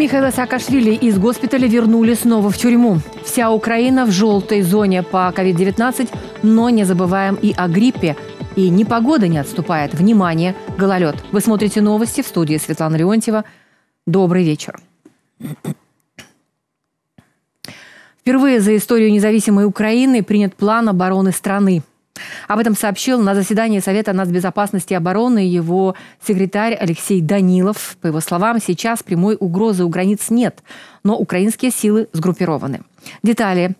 Михаила Саакашвили из госпиталя вернули снова в тюрьму. Вся Украина в желтой зоне по COVID-19, но не забываем и о гриппе. И непогода не отступает. Внимание, гололед. Вы смотрите новости, в студии Светлана Леонтьева. Добрый вечер. Впервые за историю независимой Украины принят план обороны страны. Об этом сообщил на заседании Совета нацбезопасности и обороны его секретарь Алексей Данилов. По его словам, сейчас прямой угрозы у границ нет, но украинские силы сгруппированы. Детали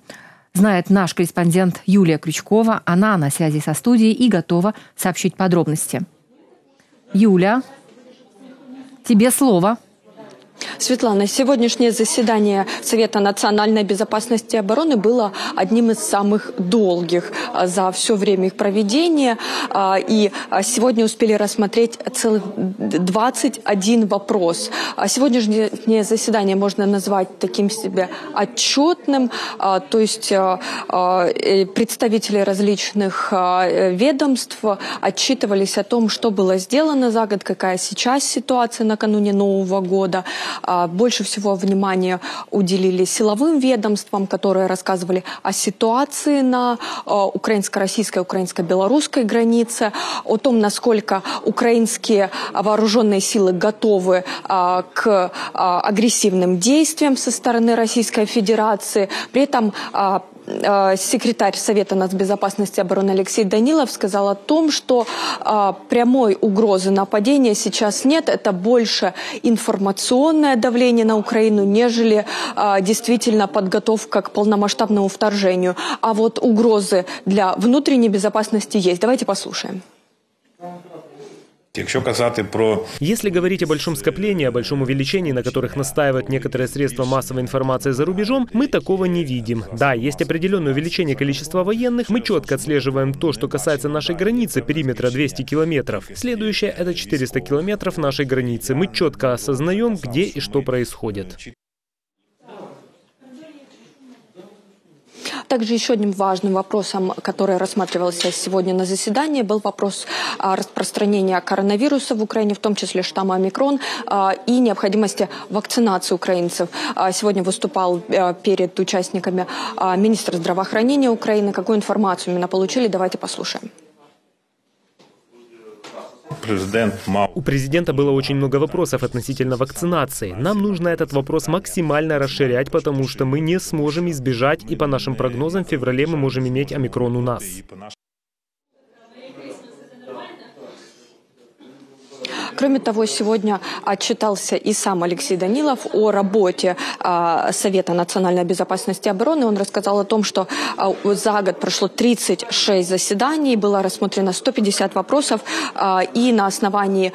знает наш корреспондент Юлия Крючкова. Она на связи со студией и готова сообщить подробности. Юля, тебе слово. Светлана, сегодняшнее заседание Совета национальной безопасности и обороны было одним из самых долгих за все время их проведения. И сегодня успели рассмотреть целых 21 вопрос. Сегодняшнее заседание можно назвать таким себе отчетным. То есть представители различных ведомств отчитывались о том, что было сделано за год, какая сейчас ситуация накануне Нового года. Больше всего внимания уделили силовым ведомствам, которые рассказывали о ситуации на украинско-российской, украинско-белорусской границе, о том, насколько украинские вооруженные силы готовы к агрессивным действиям со стороны Российской Федерации. При этом секретарь Совета нацбезопасности и обороны Алексей Данилов сказал о том, что прямой угрозы нападения сейчас нет. Это больше информационное давление на Украину, нежели действительно подготовка к полномасштабному вторжению. А вот угрозы для внутренней безопасности есть. Давайте послушаем. Если говорить о большом скоплении, о большом увеличении, на которых настаивают некоторые средства массовой информации за рубежом, мы такого не видим. Да, есть определенное увеличение количества военных, мы четко отслеживаем то, что касается нашей границы, периметра 200 километров. Следующее – это 400 километров нашей границы. Мы четко осознаем, где и что происходит. Также еще одним важным вопросом, который рассматривался сегодня на заседании, был вопрос распространения коронавируса в Украине, в том числе штамма омикрон, и необходимости вакцинации украинцев. Сегодня выступал перед участниками министр здравоохранения Украины. Какую информацию именно получили, давайте послушаем. У президента было очень много вопросов относительно вакцинации. Нам нужно этот вопрос максимально расширять, потому что мы не сможем избежать, и по нашим прогнозам в феврале мы можем иметь омикрон у нас. Кроме того, сегодня отчитался и сам Алексей Данилов о работе Совета национальной безопасности и обороны. Он рассказал о том, что за год прошло 36 заседаний, было рассмотрено 150 вопросов, и на основании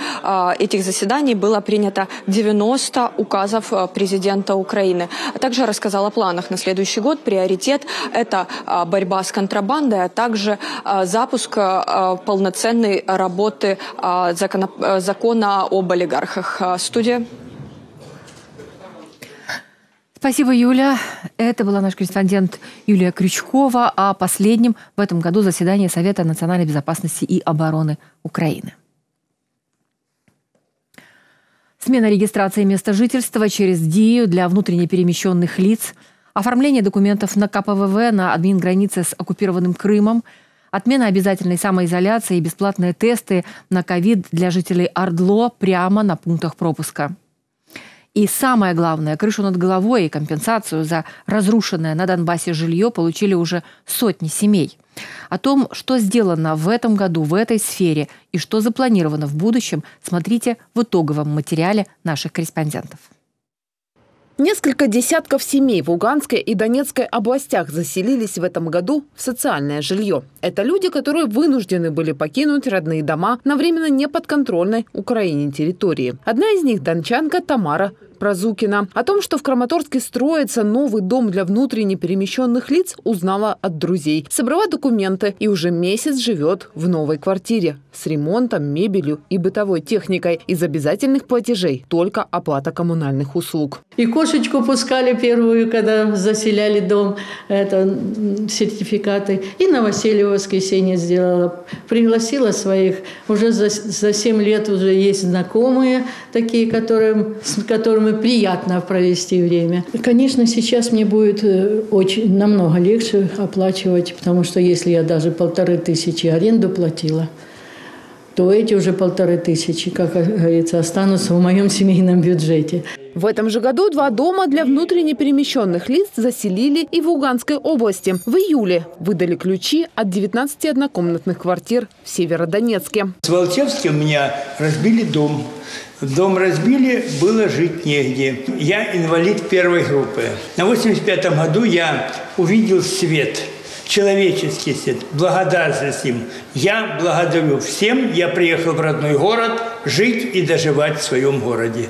этих заседаний было принято 90 указов президента Украины. Также рассказал о планах на следующий год. Приоритет – это борьба с контрабандой, а также запуск полноценной работы закона об олигархах. Студия. Спасибо, Юля. Это была наш корреспондент Юлия Крючкова о последнем в этом году заседании Совета национальной безопасности и обороны Украины. Смена регистрации места жительства через ДИЮ для внутренне перемещенных лиц, оформление документов на КПВВ на админгранице с оккупированным Крымом, отмена обязательной самоизоляции и бесплатные тесты на ковид для жителей ОРДЛО прямо на пунктах пропуска. И самое главное, крышу над головой и компенсацию за разрушенное на Донбассе жилье получили уже сотни семей. О том, что сделано в этом году в этой сфере и что запланировано в будущем, смотрите в итоговом материале наших корреспондентов. Несколько десятков семей в Луганской и Донецкой областях заселились в этом году в социальное жилье. Это люди, которые вынуждены были покинуть родные дома на временно неподконтрольной Украине территории. Одна из них – дончанка Тамара Прозукина. О том, что в Краматорске строится новый дом для внутренне перемещенных лиц, узнала от друзей. Собрала документы и уже месяц живет в новой квартире с ремонтом, мебелью и бытовой техникой. Из обязательных платежей только оплата коммунальных услуг. И кошечку пускали первую, когда заселяли дом, это сертификаты. И новоселье в воскресенье сделала. Пригласила своих. Уже за 7 лет уже есть знакомые такие, с которыми которыми приятно провести время. Конечно, сейчас мне будет очень намного легче оплачивать, потому что если я даже 1500 аренду платила, то эти уже 1500, как говорится, останутся в моем семейном бюджете. В этом же году 2 дома для внутренне перемещенных лиц заселили и в Луганской области. В июле выдали ключи от 19 однокомнатных квартир в Северодонецке. В Волчевске у меня разбили дом. Дом разбили, было жить негде. Я инвалид первой группы. На 85-м году я увидел свет. Человеческий свет. Благодарность им. Я благодарю всем. Я приехал в родной город жить и доживать в своем городе.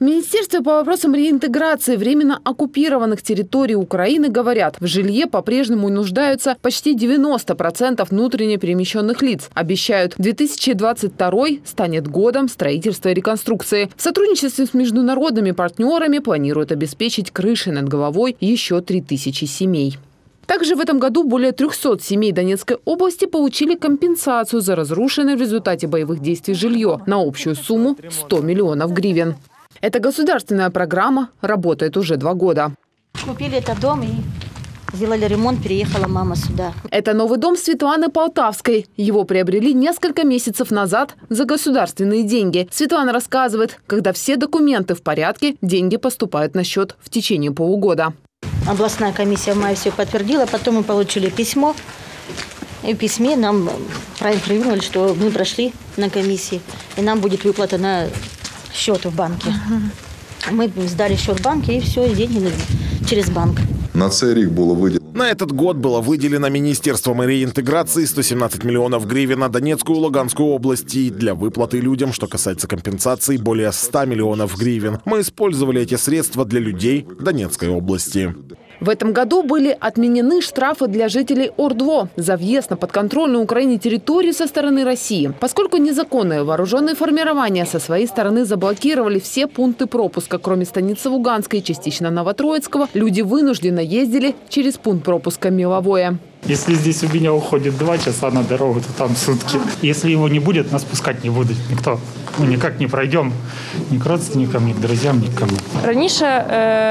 Министерство по вопросам реинтеграции временно оккупированных территорий Украины говорят, в жилье по-прежнему нуждаются почти 90% внутренне перемещенных лиц. Обещают, 2022 станет годом строительства и реконструкции. В сотрудничестве с международными партнерами планируют обеспечить крышей над головой еще 3000 семей. Также в этом году более 300 семей Донецкой области получили компенсацию за разрушенное в результате боевых действий жилье на общую сумму 100 миллионов гривен. Эта государственная программа работает уже 2 года. Купили этот дом и сделали ремонт, переехала мама сюда. Это новый дом Светланы Полтавской. Его приобрели несколько месяцев назад за государственные деньги. Светлана рассказывает, когда все документы в порядке, деньги поступают на счет в течение полугода. Областная комиссия в мае все подтвердила, потом мы получили письмо. И в письме нам проинформировали, что мы прошли на комиссии, и нам будет выплата на счет в банке. Мы сдали счет в банке, и все, и деньги через банк. На этот год было выделено Министерством реинтеграции 117 миллионов гривен на Донецкую и Луганскую области для выплаты людям, что касается компенсации, более 100 миллионов гривен. Мы использовали эти средства для людей Донецкой области. В этом году были отменены штрафы для жителей ОРДЛО за въезд на подконтрольную Украине территорию со стороны России. Поскольку незаконные вооруженные формирования со своей стороны заблокировали все пункты пропуска, кроме станицы Луганской и частично Новотроицкого, люди вынужденно ездили через пункт пропуска Меловое. Если здесь у меня уходит 2 часа на дорогу, то там сутки. Если его не будет, нас пускать не будут никто. Мы никак не пройдем ни к родственникам, ни к друзьям, ни к кому.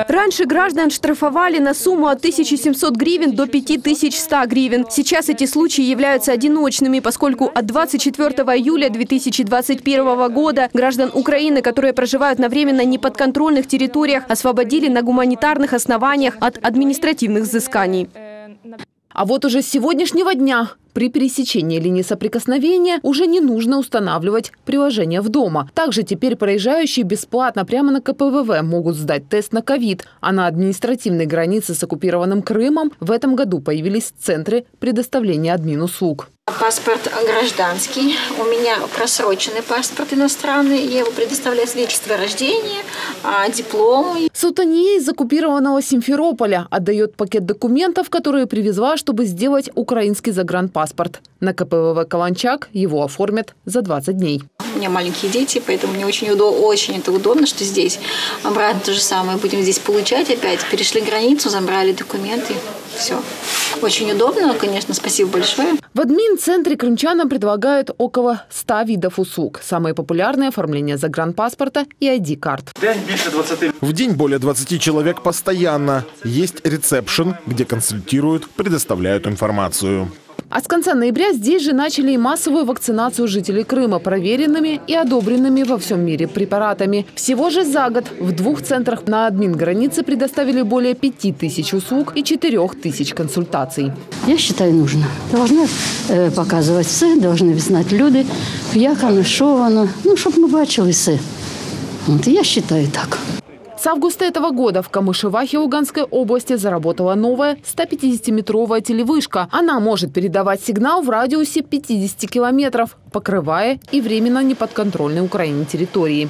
Раньше граждан штрафовали на сумму от 1700 гривен до 5100 гривен. Сейчас эти случаи являются одиночными, поскольку от 24 июля 2021 года граждан Украины, которые проживают на временно неподконтрольных территориях, освободили на гуманитарных основаниях от административных взысканий. А вот уже с сегодняшнего дня при пересечении линии соприкосновения уже не нужно устанавливать приложение в дома. Также теперь проезжающие бесплатно прямо на КПВВ могут сдать тест на ковид. А на административной границе с оккупированным Крымом в этом году появились центры предоставления админуслуг. Паспорт гражданский. У меня просроченный паспорт иностранный. Я его предоставляю свидетельство о рождении, диплом. Сутания из оккупированного Симферополя отдает пакет документов, которые привезла, чтобы сделать украинский загранпаспорт. На КПВВ «Каланчак» его оформят за 20 дней. У меня маленькие дети, поэтому мне очень это удобно, что здесь. Обратно то же самое. Будем здесь получать опять. Перешли границу, забрали документы. Все. Очень удобно, конечно. Спасибо большое. В админцентре крымчанам предлагают около 100 видов услуг. Самые популярные – оформление загранпаспорта и ID-карт. В день более 20 человек постоянно. Есть ресепшн, где консультируют, предоставляют информацию. А с конца ноября здесь же начали и массовую вакцинацию жителей Крыма проверенными и одобренными во всем мире препаратами. Всего же за год в 2 центрах на админ-границе предоставили более 5000 услуг и 4000 консультаций. Я считаю, нужно. Должны показывать все, должны знать люди, як оно, що воно, чтобы мы бачили все. Вот, я считаю так. С августа этого года в Камышевахе Луганской области заработала новая 150-метровая телевышка. Она может передавать сигнал в радиусе 50 километров, покрывая и временно неподконтрольные Украине территории.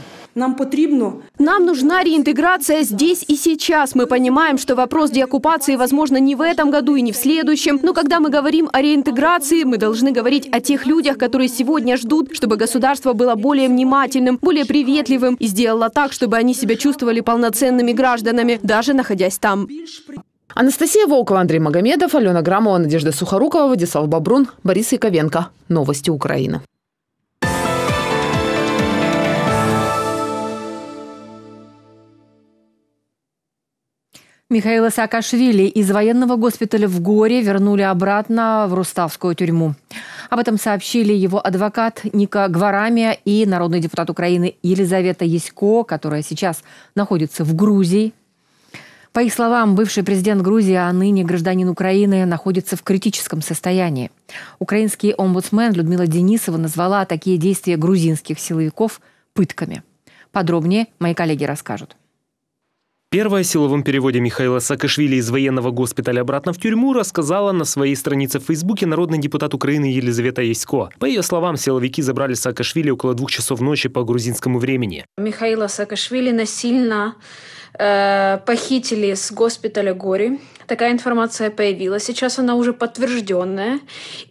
Нам нужна реинтеграция здесь и сейчас. Мы понимаем, что вопрос деоккупации, возможно, не в этом году и не в следующем. Но когда мы говорим о реинтеграции, мы должны говорить о тех людях, которые сегодня ждут, чтобы государство было более внимательным, более приветливым и сделало так, чтобы они себя чувствовали полноценными гражданами, даже находясь там. Анастасия Волкова, Андрей Магомедов, Алена Грамова, Надежда Сухорукова, Владислав Бобрун, Борис Яковенко. Новости Украины. Михаила Саакашвили из военного госпиталя в Гори вернули обратно в руставскую тюрьму. Об этом сообщили его адвокат Ника Гварамия и народный депутат Украины Елизавета Ясько, которая сейчас находится в Грузии. По их словам, бывший президент Грузии, а ныне гражданин Украины, находится в критическом состоянии. Украинский омбудсмен Людмила Денисова назвала такие действия грузинских силовиков пытками. Подробнее мои коллеги расскажут. Первая о силовом переводе Михаила Саакашвили из военного госпиталя обратно в тюрьму рассказала на своей странице в Фейсбуке народный депутат Украины Елизавета Ясько. По ее словам, силовики забрали Саакашвили около 2 часов ночи по грузинскому времени. Михаила Саакашвили насильно похитили с госпиталя Гори. Такая информация появилась. Сейчас она уже подтвержденная.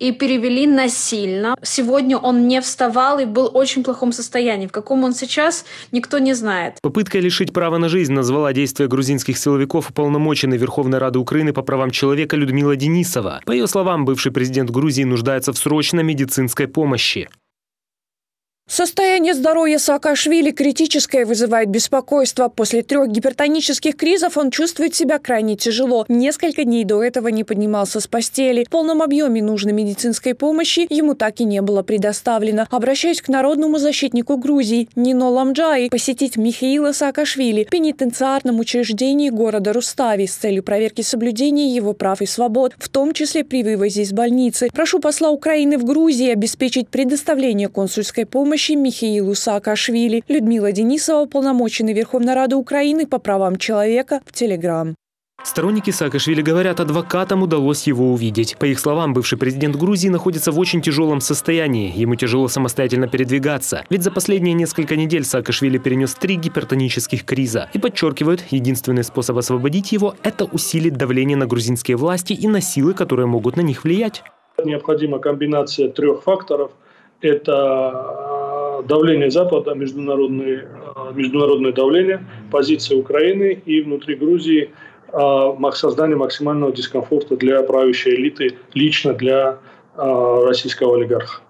И перевели насильно. Сегодня он не вставал и был в очень плохом состоянии. В каком он сейчас, никто не знает. Попыткой лишить права на жизнь назвала действия грузинских силовиков уполномоченной Верховной Рады Украины по правам человека Людмила Денисова. По ее словам, бывший президент Грузии нуждается в срочной медицинской помощи. Состояние здоровья Саакашвили критическое, вызывает беспокойство. После 3 гипертонических кризов он чувствует себя крайне тяжело. Несколько дней до этого не поднимался с постели. В полном объеме нужной медицинской помощи ему так и не было предоставлено. Обращаюсь к народному защитнику Грузии Нино Ламджаи посетить Михаила Саакашвили в пенитенциарном учреждении города Рустави с целью проверки соблюдения его прав и свобод, в том числе при вывозе из больницы. Прошу посла Украины в Грузии обеспечить предоставление консульской помощи Михаилу Саакашвили. Людмила Денисова, уполномоченный Верховной Рады Украины по правам человека, в Телеграм. Сторонники Саакашвили говорят, адвокатам удалось его увидеть. По их словам, бывший президент Грузии находится в очень тяжелом состоянии. Ему тяжело самостоятельно передвигаться. Ведь за последние несколько недель Саакашвили перенес 3 гипертонических криза. И подчеркивают, единственный способ освободить его – это усилить давление на грузинские власти и на силы, которые могут на них влиять. Необходима комбинация 3 факторов. Это давление Запада, международное давление, позиция Украины и внутри Грузии создание максимального дискомфорта для правящей элиты, лично для российского олигарха.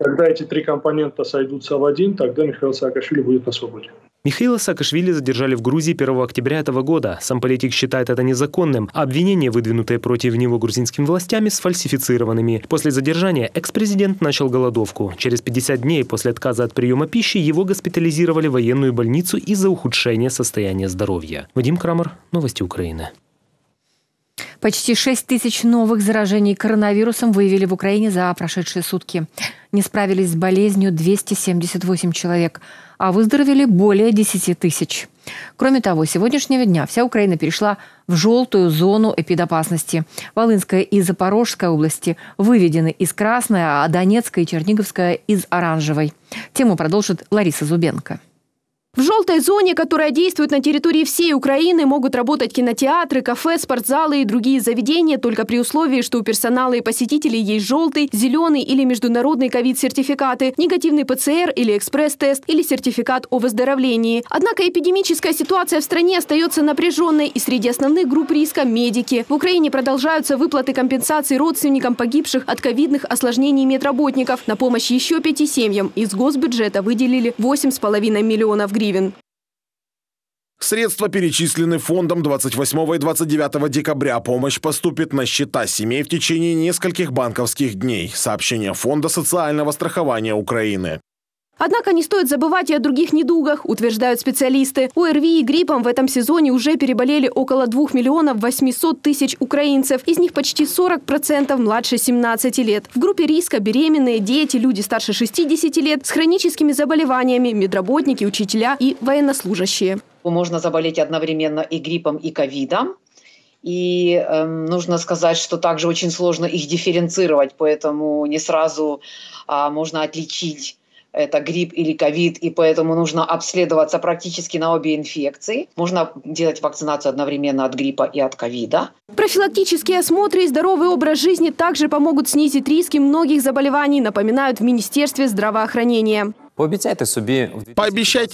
Когда эти 3 компонента сойдутся в один, тогда Михаил Саакашвили будет на свободе. Михаила Саакашвили задержали в Грузии 1 октября этого года. Сам политик считает это незаконным, а обвинения, выдвинутые против него грузинскими властями, сфальсифицированными. После задержания экс-президент начал голодовку. Через 50 дней после отказа от приема пищи его госпитализировали в военную больницу из-за ухудшения состояния здоровья. Вадим Крамар, новости Украины. Почти 6000 новых заражений коронавирусом выявили в Украине за прошедшие сутки. Не справились с болезнью 278 человек, а выздоровели более 10 000. Кроме того, с сегодняшнего дня вся Украина перешла в желтую зону эпидопасности. Волынская и Запорожская области выведены из красной, а Донецкая и Черниговская из оранжевой. Тему продолжит Лариса Зубенко. В желтой зоне, которая действует на территории всей Украины, могут работать кинотеатры, кафе, спортзалы и другие заведения, только при условии, что у персонала и посетителей есть желтый, зеленый или международный ковид-сертификаты, негативный ПЦР или экспресс-тест, или сертификат о выздоровлении. Однако эпидемическая ситуация в стране остается напряженной, и среди основных групп риска – медики. В Украине продолжаются выплаты компенсаций родственникам погибших от ковидных осложнений медработников. На помощь еще 5 семьям из госбюджета выделили 8,5 миллионов гривен. Средства перечислены фондом 28 и 29 декабря. Помощь поступит на счета семей в течение нескольких банковских дней. Сообщение Фонда социального страхования Украины. Однако не стоит забывать и о других недугах, утверждают специалисты. ОРВИ и гриппом в этом сезоне уже переболели около 2 800 000 украинцев. Из них почти 40% младше 17 лет. В группе риска беременные, дети, люди старше 60 лет, с хроническими заболеваниями, медработники, учителя и военнослужащие. Можно заболеть одновременно и гриппом, и ковидом. И нужно сказать, что также очень сложно их дифференцировать, поэтому не сразу можно отличить, это грипп или ковид, и поэтому нужно обследоваться практически на обе инфекции. Можно делать вакцинацию одновременно от гриппа и от ковида. Профилактические осмотры и здоровый образ жизни также помогут снизить риски многих заболеваний, напоминают в Министерстве здравоохранения. Пообещайте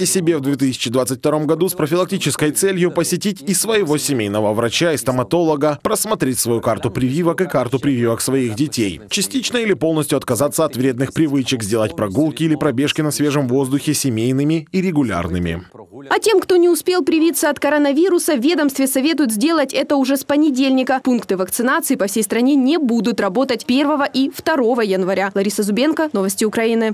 себе в 2022 году с профилактической целью посетить и своего семейного врача, и стоматолога, просмотреть свою карту прививок и карту прививок своих детей, частично или полностью отказаться от вредных привычек, сделать прогулки или пробежки на свежем воздухе семейными и регулярными. А тем, кто не успел привиться от коронавируса, в ведомстве советуют сделать это уже с понедельника. Пункты вакцинации по всей стране не будут работать 1 и 2 января. Лариса Зубенко, новости Украины.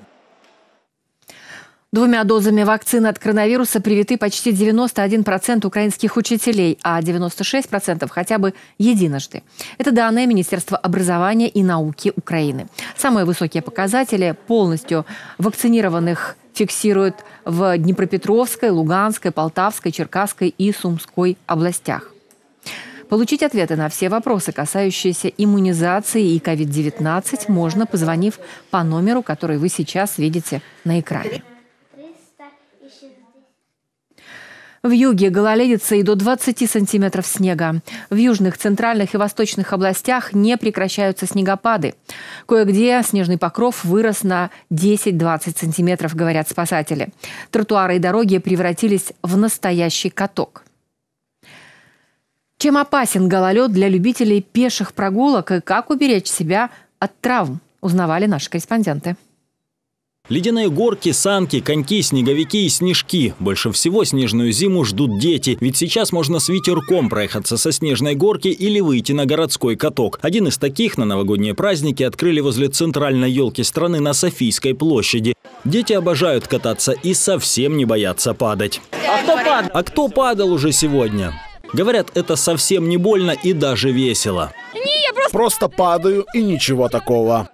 Двумя дозами вакцины от коронавируса привиты почти 91% украинских учителей, а 96% хотя бы единожды. Это данные Министерства образования и науки Украины. Самые высокие показатели полностью вакцинированных фиксируют в Днепропетровской, Луганской, Полтавской, Черкасской и Сумской областях. Получить ответы на все вопросы, касающиеся иммунизации и COVID-19, можно, позвонив по номеру, который вы сейчас видите на экране. В юге гололедица и до 20 сантиметров снега. В южных, центральных и восточных областях не прекращаются снегопады. Кое-где снежный покров вырос на 10-20 сантиметров, говорят спасатели. Тротуары и дороги превратились в настоящий каток. Чем опасен гололед для любителей пеших прогулок и как уберечь себя от травм, узнавали наши корреспонденты. Ледяные горки, санки, коньки, снеговики и снежки. Больше всего снежную зиму ждут дети, ведь сейчас можно с ветерком проехаться со снежной горки или выйти на городской каток. Один из таких на новогодние праздники открыли возле центральной елки страны на Софийской площади. Дети обожают кататься и совсем не боятся падать. А кто падал уже сегодня? Говорят, это совсем не больно и даже весело. Просто падаю и ничего такого.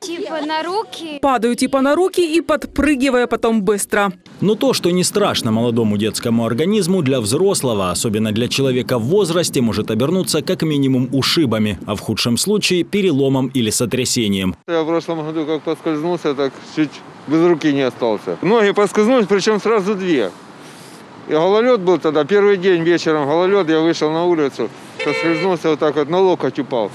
Падаю типа на руки и подпрыгивая потом быстро. Но то, что не страшно молодому детскому организму, для взрослого, особенно для человека в возрасте, может обернуться как минимум ушибами, а в худшем случае переломом или сотрясением. Я в прошлом году как поскользнулся, так чуть без руки не остался. Ноги поскользнулись, причем сразу две. И гололед был тогда, первый день вечером гололед, я вышел на улицу, поскользнулся вот так вот, на локоть упал.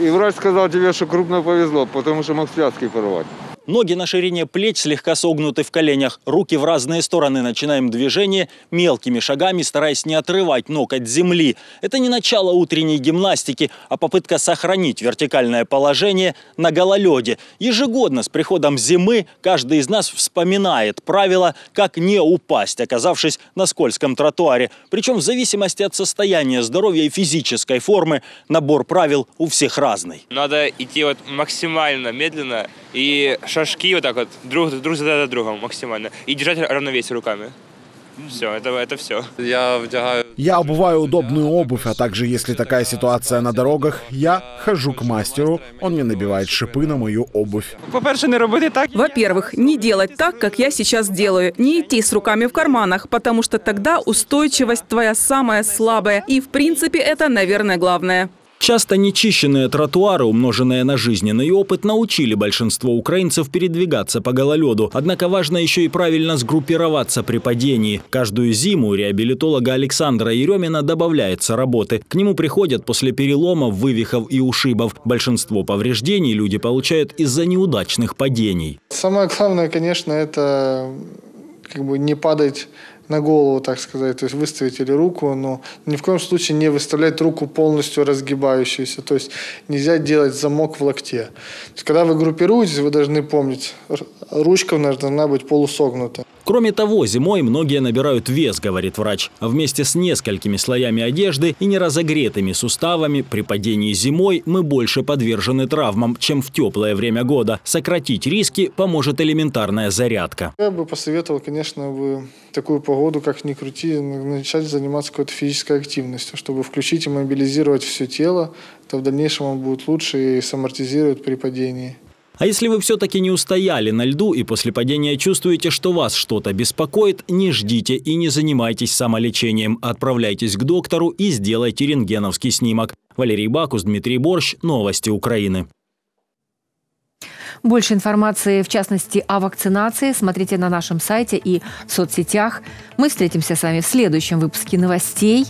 И врач сказал тебе, что крупно повезло, потому что мог связки порвать. Ноги на ширине плеч слегка согнуты в коленях. Руки в разные стороны. Начинаем движение мелкими шагами, стараясь не отрывать ног от земли. Это не начало утренней гимнастики, а попытка сохранить вертикальное положение на гололеде. Ежегодно с приходом зимы каждый из нас вспоминает правило, как не упасть, оказавшись на скользком тротуаре. Причем в зависимости от состояния здоровья и физической формы набор правил у всех разный. Надо идти вот максимально медленно и шажки вот так вот, друг за другом максимально. И держать равновесие руками. Все, это все. Я обуваю удобную обувь, а также, если такая ситуация на дорогах, я хожу к мастеру, он мне набивает шипы на мою обувь. Во-первых, не делать так, как я сейчас делаю. Не идти с руками в карманах, потому что тогда устойчивость твоя самая слабая. И, в принципе, это, наверное, главное. Часто нечищенные тротуары, умноженные на жизненный опыт, научили большинство украинцев передвигаться по гололеду. Однако важно еще и правильно сгруппироваться при падении. Каждую зиму у реабилитолога Александра Еремина добавляется работы. К нему приходят после переломов, вывихов и ушибов. Большинство повреждений люди получают из-за неудачных падений. Самое главное, конечно, это не падать на голову, так сказать, то есть выставить или руку, но ни в коем случае не выставлять руку полностью разгибающуюся, то есть нельзя делать замок в локте. То есть, когда вы группируетесь, вы должны помнить, ручка должна быть полусогнута. Кроме того, зимой многие набирают вес, говорит врач, а вместе с несколькими слоями одежды и неразогретыми суставами при падении зимой мы больше подвержены травмам, чем в теплое время года. Сократить риски поможет элементарная зарядка. Я бы посоветовал, конечно, в такую погоду, как ни крути, начать заниматься какой-то физической активностью, чтобы включить и мобилизировать все тело, то в дальнейшем он будет лучше и самортизирует при падении. А если вы все-таки не устояли на льду и после падения чувствуете, что вас что-то беспокоит, не ждите и не занимайтесь самолечением. Отправляйтесь к доктору и сделайте рентгеновский снимок. Валерий Бакус, Дмитрий Борщ, новости Украины. Больше информации, в частности, о вакцинации, смотрите на нашем сайте и в соцсетях. Мы встретимся с вами в следующем выпуске новостей.